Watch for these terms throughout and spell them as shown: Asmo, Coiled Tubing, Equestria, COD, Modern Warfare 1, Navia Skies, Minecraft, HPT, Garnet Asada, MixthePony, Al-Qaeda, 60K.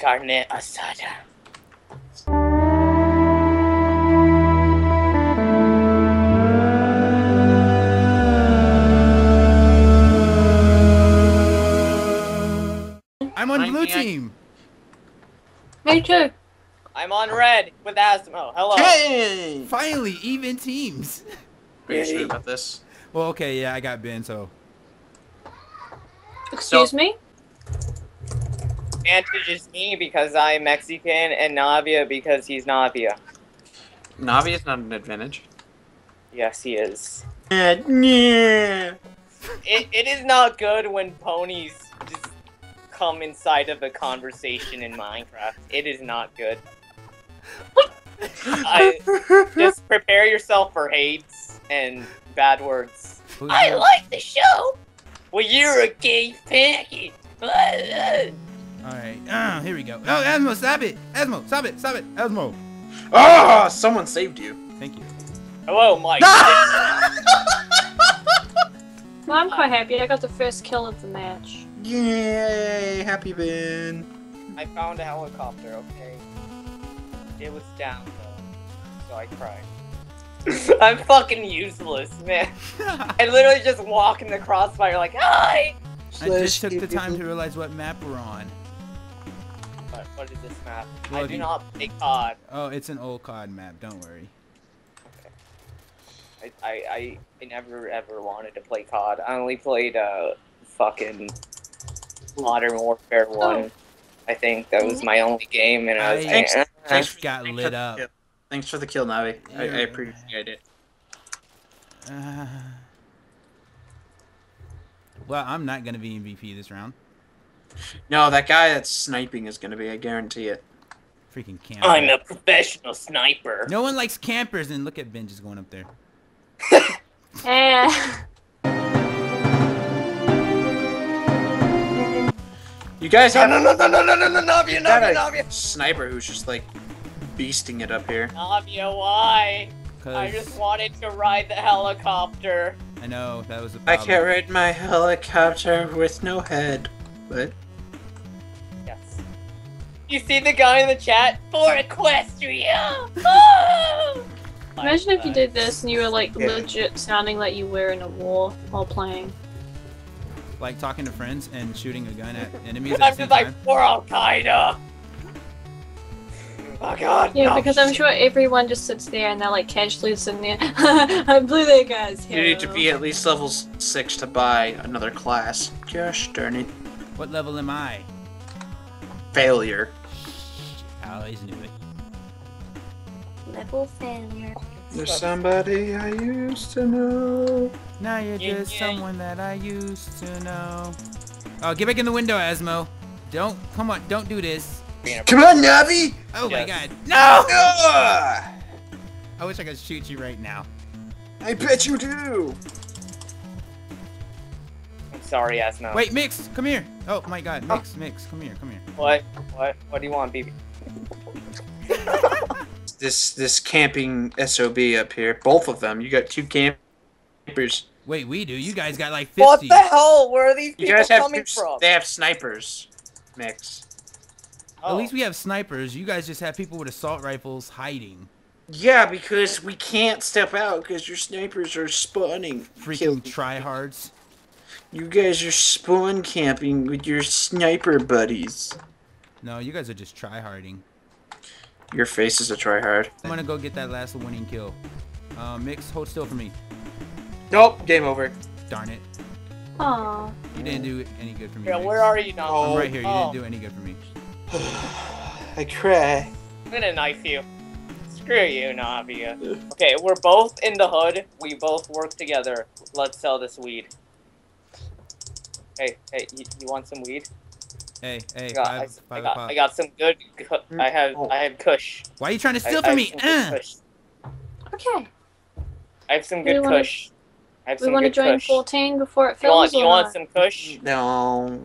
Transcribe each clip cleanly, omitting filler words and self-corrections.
Garnet Asada. I'm on blue team. Me too. I'm on red with Asmo. Hello. Hey! Finally, even teams. Pretty sure about this. Well, okay, yeah, I got Ben, so. Excuse me? Advantage is me because I'm Mexican, and Navia because he's Navia. Navia's not an advantage. Yes, he is. It is not good when ponies just come inside of a conversation in Minecraft. It is not good. Just prepare yourself for hates and bad words. I like the show! Well, you're a gay packet! Alright, here we go. Oh, Asmo, stop it! Asmo, stop it! Stop it! Asmo! Ah! Oh, someone saved you. Thank you. Hello, Mike. Well, I'm quite happy. I got the first kill of the match. Yay! Happy Ben. I found a helicopter, okay? It was down, though, so I cried. I'm fucking useless, man. I literally just walk in the crossfire like, hi! I just took the time to realize what map we're on. What is this map? Well, I do not play COD. Oh, it's an old COD map, don't worry. Okay. I never ever wanted to play COD. I only played fucking Modern Warfare 1. Oh. I think that was my only game, and I was I just got lit up. Yeah. Thanks for the kill, Navi. Yeah. I appreciate it. Well, I'm not going to be MVP this round. No, that guy that's sniping is going to be, I guarantee it. Freaking camper. I'm a professional sniper. No one likes campers, and look at Ben just going up there. You guys have... No, Navi. Sniper who's just like... beasting it up here. Navia, why? I just wanted to ride the helicopter. I know, that was a problem. I can't ride my helicopter with no head. What? Yes. You see the guy in the chat? For Equestria! Imagine if you did this and you were like legit sounding like you were in a war while playing. Like talking to friends and shooting a gun at enemies at the same time? I'm just like, for Al-Qaeda! Oh god! Yeah, no, because I'm sure everyone just sits there and they're like casually sitting there. I blew that guy's head. You need to be at least level 6 to buy another class. Gosh darn it! What level am I? Failure. I always knew it. Level failure. There's somebody I used to know. Now you're just someone that I used to know. Oh, get back in the window, Asmo! Don't come on! Don't do this. Come on, Navi! Oh my god. No! I wish I could shoot you right now. I bet you do! I'm sorry, Asmo. Wait, Mix! Come here! Oh my god, Mix, Mix, come here, come here. What do you want, BB? this camping SOB up here. Both of them. You got two campers. Wait, we do? You guys got like 50. What the hell? Where are these people coming from? They have snipers, Mix. Oh. At least we have snipers. You guys just have people with assault rifles hiding. Yeah, because we can't step out because your snipers are spawning. Freaking tryhards. You guys are spawn camping with your sniper buddies. No, you guys are just tryharding. Your face is a tryhard. I'm gonna go get that last winning kill. Mix, hold still for me. Nope, game over. Darn it. Aww. You didn't do any good for me. Yeah, where are you now? I'm right here. You didn't do any good for me. I cry. I'm gonna knife you. Screw you, Navia. Okay, we're both in the hood. We both work together. Let's sell this weed. Hey, you want some weed? Hey, I got some good. I have Kush. Why are you trying to steal from me? Okay. I have some good Kush. We want to join 14 before it fills. You want some Kush? No.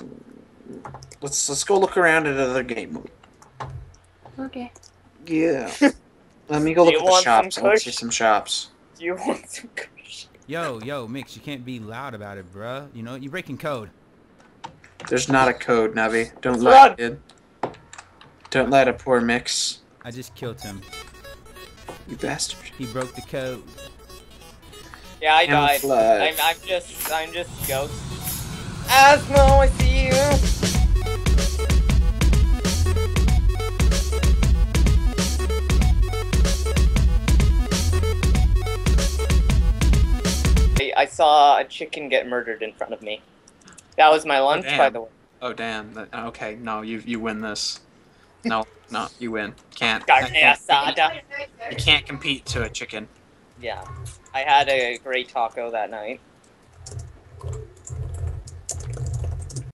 Let's go look around at another game mode. Okay. Yeah. Let me go look at the shops. Let's see some shops. Do you want some Kush? Yo, Mix, you can't be loud about it, bruh. You know, you're breaking code. There's not a code, Navi. Don't lie, dude. Don't lie to poor Mix. I just killed him. You bastard. He broke the code. Yeah, I died. I'm just ghost. Asthma, I see you! I saw a chicken get murdered in front of me. That was my lunch, by the way. Oh, damn. Okay, no, you win this. No, no, you win. Can't. Garnet Asada. You can't compete to a chicken. Yeah. I had a great taco that night.